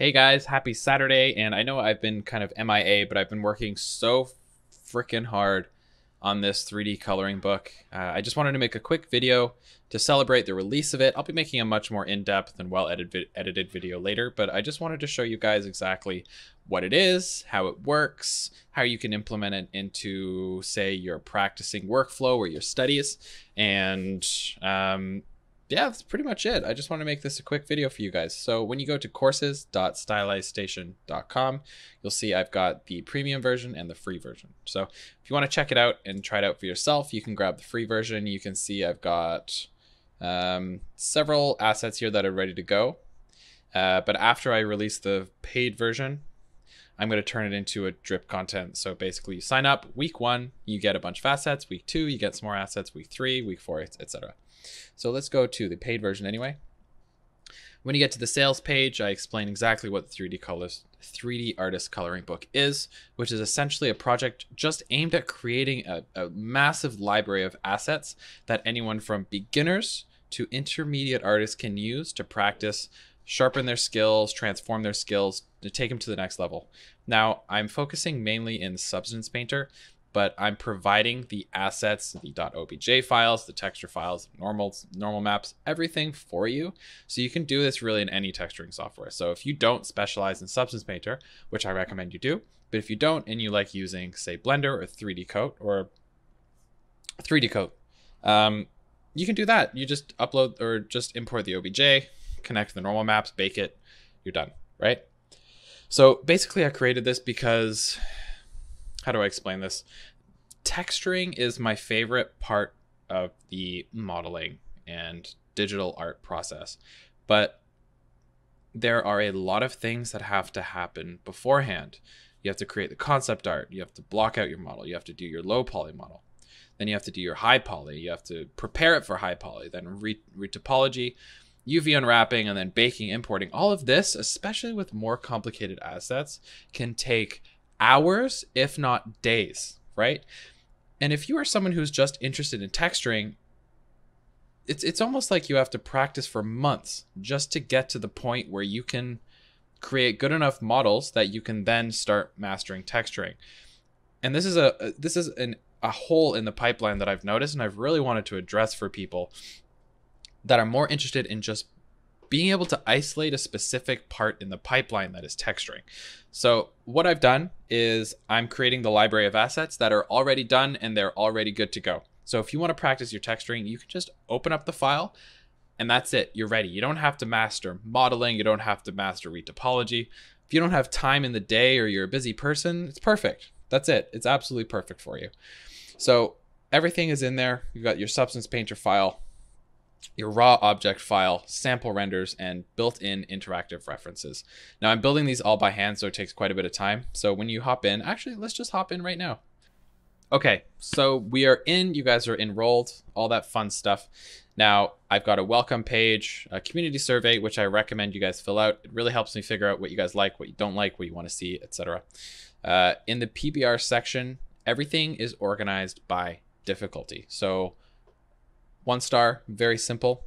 Hey guys, happy Saturday. And I know I've been kind of MIA, but I've been working so freaking hard on this 3D coloring book. I just wanted to make a quick video to celebrate the release of it. I'll be making a much more in-depth and well-edited video later, but I just wanted to show you guys exactly what it is, how it works, how you can implement it into, say, your practicing workflow or your studies. And yeah, that's pretty much it. I just want to make this a quick video for you guys. So when you go to courses.stylizedstation.com, you'll see I've got the premium version and the free version. So if you want to check it out and try it out for yourself, you can grab the free version. You can see I've got several assets here that are ready to go. But after I release the paid version, I'm going to turn it into a drip content. So basically you sign up week 1, you get a bunch of assets, week 2, you get some more assets, week 3, week 4, etc. So let's go to the paid version anyway. When you get to the sales page, I explain exactly what the 3D Artist Coloring Book is, which is essentially a project just aimed at creating a massive library of assets that anyone from beginners to intermediate artists can use to practice, sharpen their skills, transform their skills, to take them to the next level. Now, I'm focusing mainly in Substance Painter, but I'm providing the assets, the .obj files, the texture files, normal maps, everything for you. So you can do this really in any texturing software. So if you don't specialize in Substance Painter, which I recommend you do, but if you don't and you like using, say, Blender or 3D Coat, you can do that. You just upload or just import the OBJ, connect the normal maps, bake it, you're done, right? So basically I created this because, how do I explain this? Texturing is my favorite part of the modeling and digital art process, but there are a lot of things that have to happen beforehand. You have to create the concept art, you have to block out your model, you have to do your low poly model. Then you have to do your high poly, you have to prepare it for high poly, then retopology, UV unwrapping, and then baking, importing. All of this, especially with more complicated assets, can take hours, if not days, right? And if you are someone who's just interested in texturing, it's almost like you have to practice for months just to get to the point where you can create good enough models that you can then start mastering texturing. And this is a hole in the pipeline that I've noticed and I've really wanted to address for people that are more interested in just being able to isolate a specific part in the pipeline that is texturing. So what I've done is I'm creating the library of assets that are already done and they're already good to go. So if you want to practice your texturing, you can just open up the file and that's it, you're ready. You don't have to master modeling, you don't have to master retopology. If you don't have time in the day or you're a busy person, it's perfect. That's it, it's absolutely perfect for you. So everything is in there. You've got your Substance Painter file, your raw object file, sample renders, and built-in interactive references. Now I'm building these all by hand, so it takes quite a bit of time. So when you hop in, actually, let's just hop in right now. Okay, so we are in, you guys are enrolled, all that fun stuff. Now I've got a welcome page, a community survey, which I recommend you guys fill out. It really helps me figure out what you guys like, what you don't like, what you want to see, etc. In the PBR section, everything is organized by difficulty. So 1 star, very simple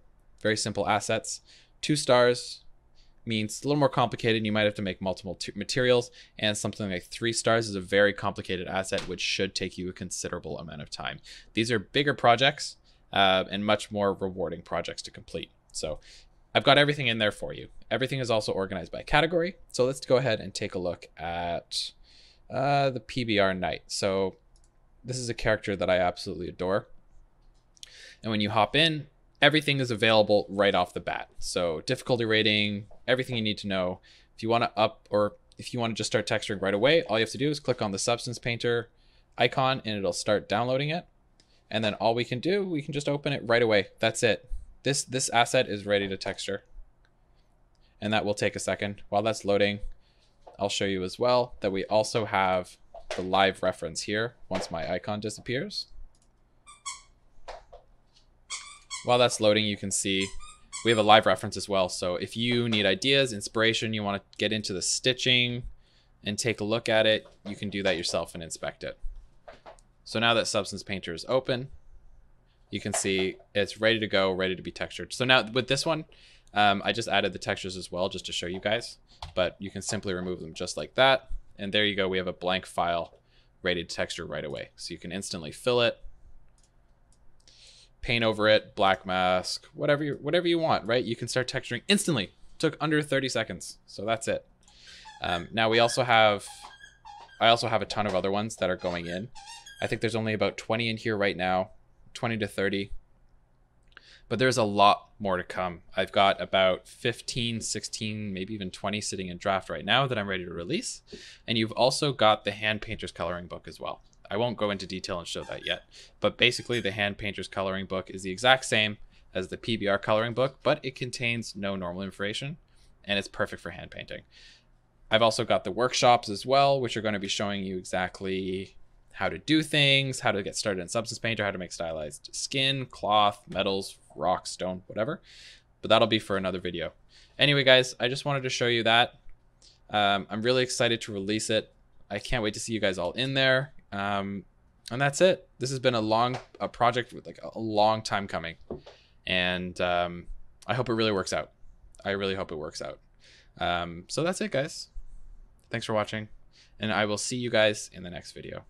assets. 2 stars means a little more complicated. You might have to make multiple materials, and something like 3 stars is a very complicated asset, which should take you a considerable amount of time. These are bigger projects and much more rewarding projects to complete. So I've got everything in there for you. Everything is also organized by category. So let's go ahead and take a look at the PBR Knight. So this is a character that I absolutely adore. And when you hop in, everything is available right off the bat. So difficulty rating, everything you need to know. If you want to up, or if you want to just start texturing right away, all you have to do is click on the Substance Painter icon and it'll start downloading it. And then all we can do, we can just open it right away. That's it. This asset is ready to texture. And that will take a second. While that's loading, I'll show you as well that we also have the live reference here once my icon disappears. While that's loading, you can see we have a live reference as well. So if you need ideas, inspiration, you want to get into the stitching and take a look at it, you can do that yourself and inspect it. So now that Substance Painter is open, you can see it's ready to go, ready to be textured. So now with this one, I just added the textures as well just to show you guys, but you can simply remove them just like that. And there you go. We have a blank file ready to texture right away. So you can instantly fill it, paint over it, black mask, whatever you want, right? You can start texturing instantly. It took under 30 seconds. So that's it. Now we also have, I also have a ton of other ones that are going in. I think there's only about 20 in here right now, 20 to 30. But there's a lot more to come. I've got about 15, 16, maybe even 20 sitting in draft right now that I'm ready to release. And you've also got the Hand Painter's Coloring Book as well. I won't go into detail and show that yet, but basically the Hand Painter's Coloring Book is the exact same as the PBR Coloring Book, but it contains no normal information and it's perfect for hand painting. I've also got the workshops as well, which are going to be showing you exactly how to do things, how to get started in Substance Painter, how to make stylized skin, cloth, metals, rock, stone, whatever. But that'll be for another video. Anyway, guys, I just wanted to show you that. I'm really excited to release it. I can't wait to see you guys all in there. And that's it. This has been a project with like a long time coming. And I hope it really works out. I really hope it works out. So that's it, guys. Thanks for watching. And I will see you guys in the next video.